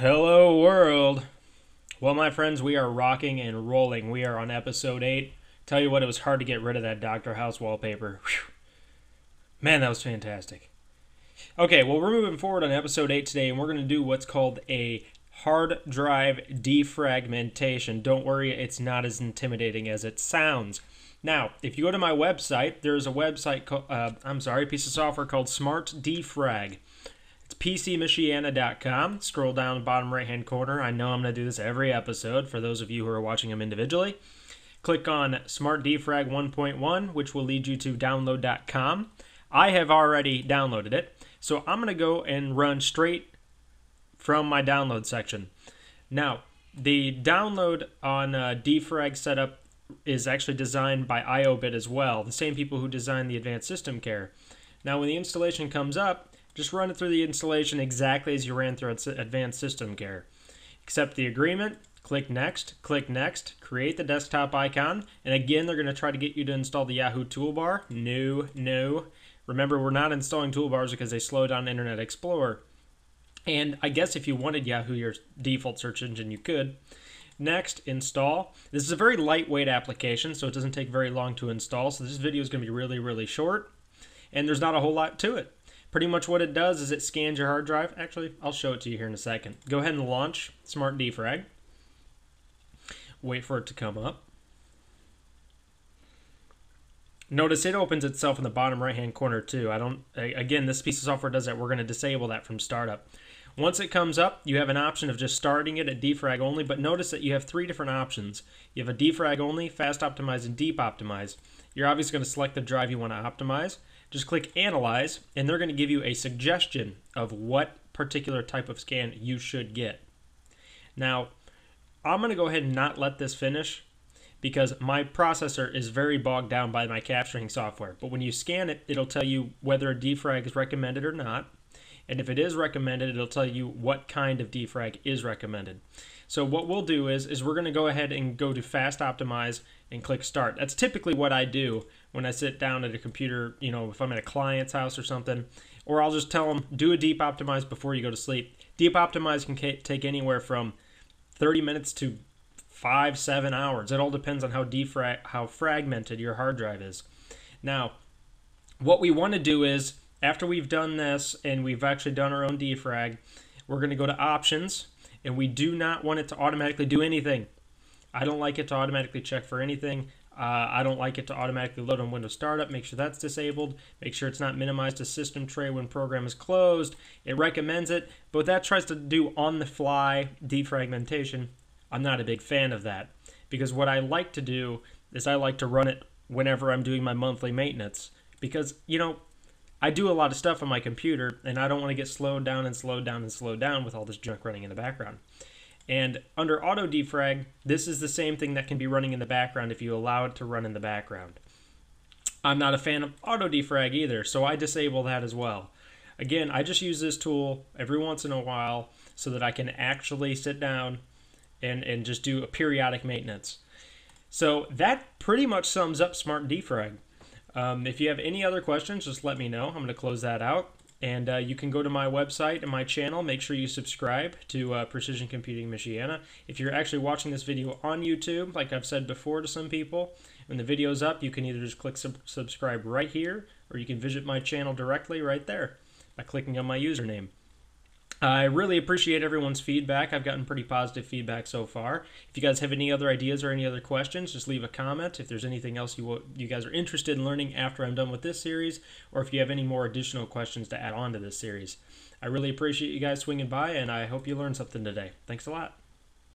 Hello world. Well, my friends, we are rocking and rolling. We are on episode 8. Tell you what, it was hard to get rid of that Dr. House wallpaper. Whew. Man, that was fantastic. Okay, well, we're moving forward on episode 8 today, and we're going to do what's called a hard drive defragmentation. Don't worry, it's not as intimidating as it sounds. Now, if you go to my website, there's a piece of software called Smart Defrag. PCMichiana.com. Scroll down the bottom right hand corner. I know I'm going to do this every episode for those of you who are watching them individually. Click on Smart Defrag 1.1, which will lead you to download.com. I have already downloaded it, so I'm going to go and run straight from my download section. Now, the download on defrag setup is actually designed by IObit as well, the same people who designed the Advanced System Care. Now, when the installation comes up, just run it through the installation exactly as you ran through Advanced System Care. Accept the agreement, click next, create the desktop icon, and again, they're going to try to get you to install the Yahoo toolbar. No. Remember, we're not installing toolbars because they slow down Internet Explorer. And I guess if you wanted Yahoo, your default search engine, you could. Next, install. This is a very lightweight application, so it doesn't take very long to install. So this video is going to be really, really short, and there's not a whole lot to it. Pretty much what it does is it scans your hard drive. Actually, I'll show it to you here in a second. Go ahead and launch Smart Defrag. Wait for it to come up. Notice it opens itself in the bottom right-hand corner too. Again, this piece of software does that. We're going to disable that from startup. Once it comes up, you have an option of just starting it at defrag only, but notice that you have three different options. You have a defrag only, fast optimize, and deep optimize. You're obviously going to select the drive you want to optimize. Just click Analyze, and they're going to give you a suggestion of what particular type of scan you should get. Now, I'm going to go ahead and not let this finish because my processor is very bogged down by my capturing software. But when you scan it, it'll tell you whether a defrag is recommended or not. And if it is recommended, it'll tell you what kind of defrag is recommended. So what we'll do is we're going to go ahead and go to Fast Optimize and click Start. That's typically what I do when I sit down at a computer, you know, if I'm at a client's house or something. Or I'll just tell them, do a Deep Optimize before you go to sleep. Deep Optimize can take anywhere from 30 minutes to 5-7 hours. It all depends on how fragmented your hard drive is. Now, what we want to do is, after we've done this and we've actually done our own defrag, we're going to go to Options, and we do not want it to automatically do anything. I don't like it to automatically check for anything. I don't like it to automatically load on Windows Startup. Make sure that's disabled. Make sure it's not minimized to system tray when program is closed. It recommends it, but that tries to do on-the-fly defragmentation. I'm not a big fan of that because what I like to do is I like to run it whenever I'm doing my monthly maintenance because, you know, I do a lot of stuff on my computer, and I don't want to get slowed down with all this junk running in the background. And under Auto Defrag, this is the same thing that can be running in the background if you allow it to run in the background. I'm not a fan of Auto Defrag either, so I disable that as well. Again, I just use this tool every once in a while so that I can actually sit down and just do a periodic maintenance. So that pretty much sums up Smart Defrag. If you have any other questions, just let me know. I'm going to close that out. And you can go to my website and my channel. Make sure you subscribe to Precision Computing Michiana. If you're actually watching this video on YouTube, like I've said before to some people, when the video's up, you can either just click subscribe right here, or you can visit my channel directly right there by clicking on my username. I really appreciate everyone's feedback. I've gotten pretty positive feedback so far. If you guys have any other ideas or any other questions, just leave a comment. If there's anything else you guys are interested in learning after I'm done with this series, or if you have any more additional questions to add on to this series. I really appreciate you guys swinging by, and I hope you learned something today. Thanks a lot.